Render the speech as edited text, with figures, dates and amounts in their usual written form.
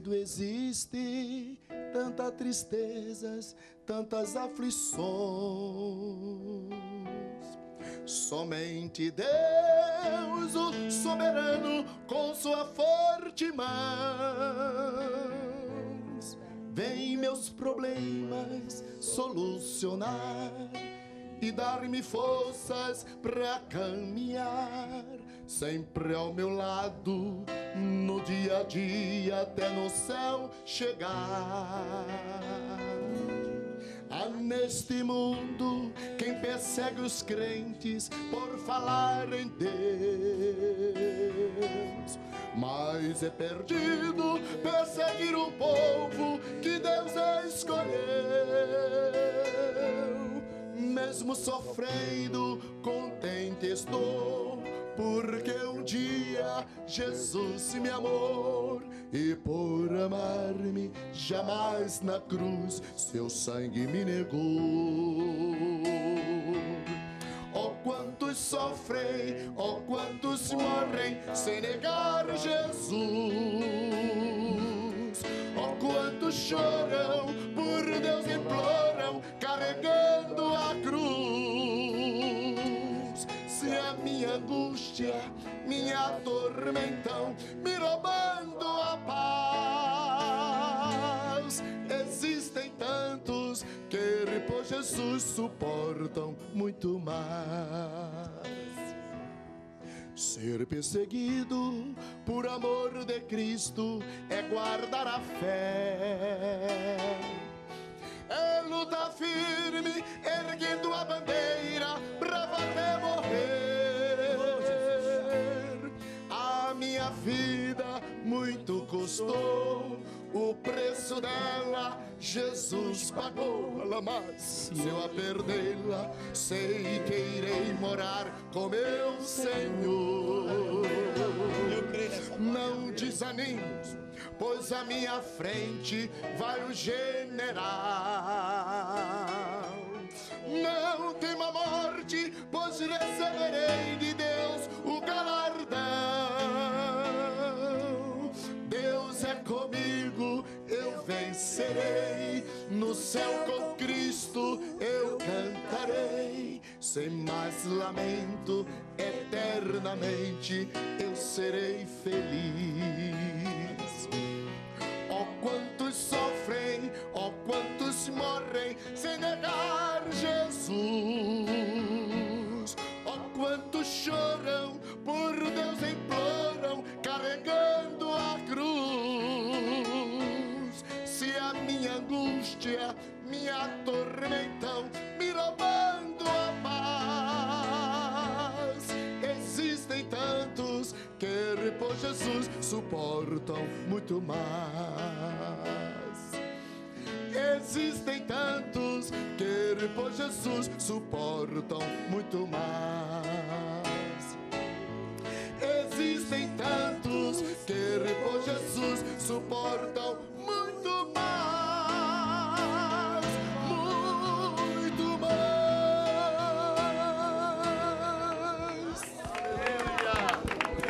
mundo existe tantas tristezas, tantas aflições. Somente Deus, o soberano, com sua forte mão, vem meus problemas solucionar e dar-me forças para caminhar, sempre ao meu lado, no dia a dia, até no céu chegar. Há neste mundo quem persegue os crentes por falar em Deus, mas é perdido perseguir o povo que Deus escolheu. Mesmo sofrendo, contente estou, porque um dia Jesus me amou, e por amar-me jamais na cruz seu sangue me negou. Oh, quantos sofrem, oh, quantos morrem sem negar Jesus. Oh, quantos choram, por Deus imploram, carregando a cruz. Se a minha angústia me atormentam, me roubando a paz, existem tantos que por Jesus suportam muito mais. Ser perseguido por amor de Cristo é guardar a fé, é lutar firme, erguendo a bandeira brava até morrer. A minha vida muito custou, o preço dela Jesus pagou, mas se eu a perdê-la, sei que irei morar com meu Senhor. Não desanimos, pois à minha frente vai o general. Não temo a morte, pois receberei de Deus o galardão. Deus é comigo, eu vencerei. No céu com Cristo eu cantarei, sem mais lamento, eternamente eu serei feliz. Oh, quantos sofrem, oh, quantos morrem sem negar Jesus. Oh, quantos choram, por Deus imploram, carregando a cruz. Se a minha angústia me atormentam, me roubando a paz, existem tantos que por Jesus suportam muito mais. Existem tantos que por Jesus suportam muito mais. Existem tantos que por Jesus suportam